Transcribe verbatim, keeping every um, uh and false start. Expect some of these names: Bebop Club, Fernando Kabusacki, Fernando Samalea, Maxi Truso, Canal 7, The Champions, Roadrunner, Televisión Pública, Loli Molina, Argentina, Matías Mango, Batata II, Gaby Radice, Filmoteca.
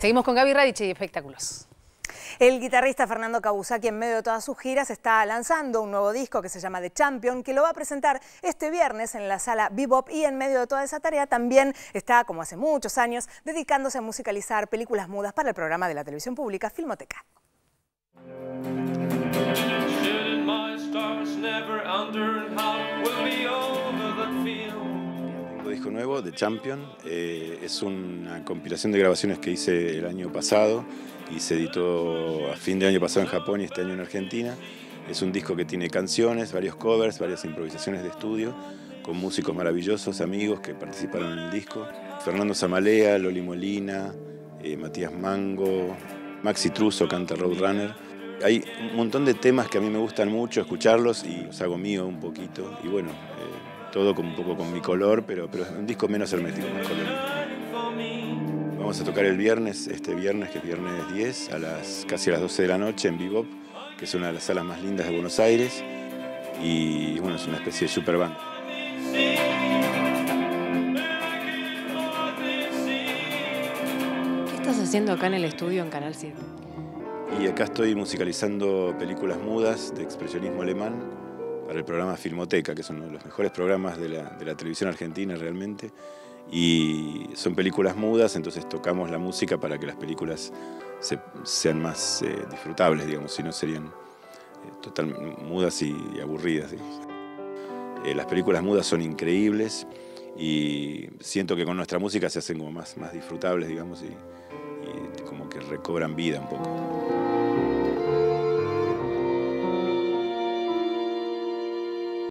Seguimos con Gaby Radice y espectáculos. El guitarrista Fernando Kabusacki, en medio de todas sus giras, está lanzando un nuevo disco que se llama The Champions, que lo va a presentar este viernes en la sala Bebop, y en medio de toda esa tarea también está, como hace muchos años, dedicándose a musicalizar películas mudas para el programa de la televisión pública Filmoteca. Disco nuevo, The Champion, eh, es una compilación de grabaciones que hice el año pasado y se editó a fin de año pasado en Japón y este año en Argentina. Es un disco que tiene canciones, varios covers, varias improvisaciones de estudio, con músicos maravillosos, amigos que participaron en el disco. Fernando Samalea, Loli Molina, eh, Matías Mango, Maxi Truso canta Roadrunner. Hay un montón de temas que a mí me gustan mucho escucharlos y los hago mío un poquito y bueno... Eh, todo con, un poco con mi color, pero, pero es un disco menos hermético, más colorido. Vamos a tocar el viernes, este viernes, que es viernes diez, a las, casi a las doce de la noche en Bebop, que es una de las salas más lindas de Buenos Aires, y bueno, es una especie de super band. ¿Qué estás haciendo acá en el estudio en Canal siete? Y acá estoy musicalizando películas mudas de expresionismo alemán, para el programa Filmoteca, que es uno de los mejores programas de la, de la televisión argentina realmente, y son películas mudas, entonces tocamos la música para que las películas se, sean más eh, disfrutables, digamos, si no serían eh, total, mudas y, y aburridas. Eh, las películas mudas son increíbles y siento que con nuestra música se hacen como más, más disfrutables, digamos, y, y como que recobran vida un poco.